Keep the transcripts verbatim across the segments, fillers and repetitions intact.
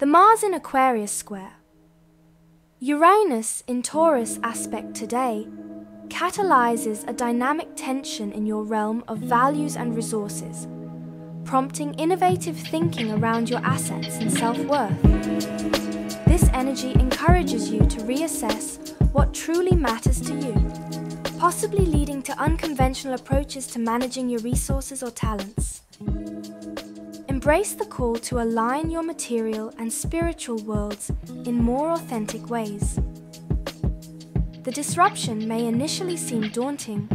The Mars in Aquarius square, Uranus in Taurus aspect today catalyzes a dynamic tension in your realm of values and resources, prompting innovative thinking around your assets and self-worth. This energy encourages you to reassess what truly matters to you, possibly leading to unconventional approaches to managing your resources or talents. Embrace the call to align your material and spiritual worlds in more authentic ways. The disruption may initially seem daunting,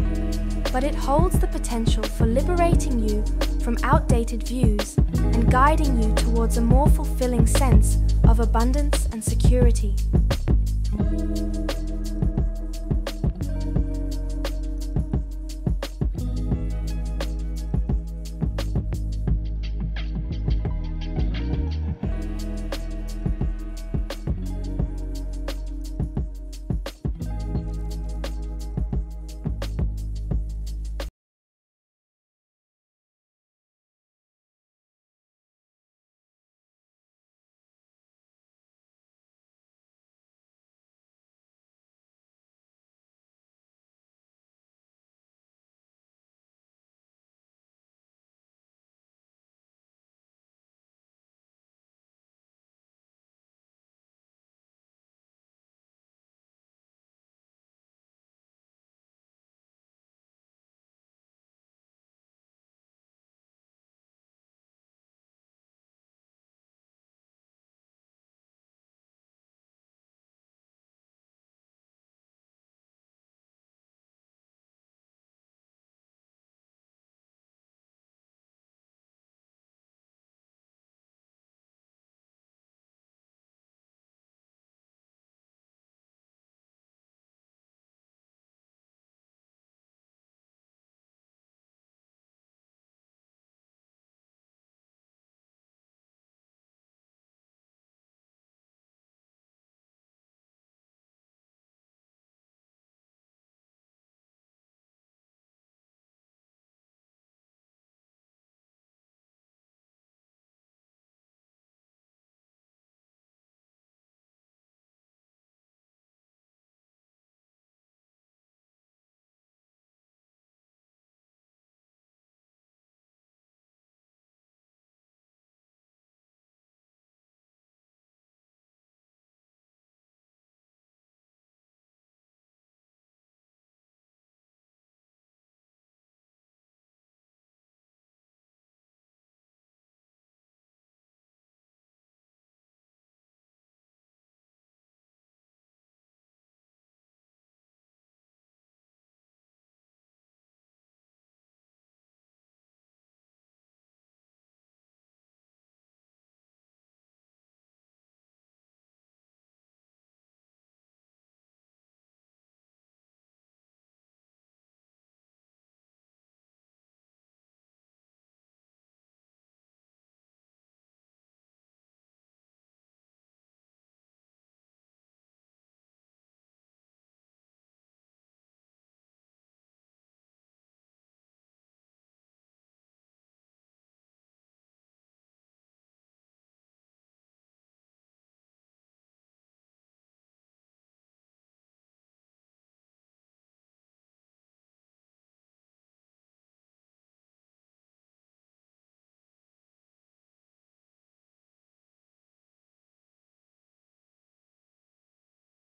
but it holds the potential for liberating you from outdated views and guiding you towards a more fulfilling sense of abundance and security.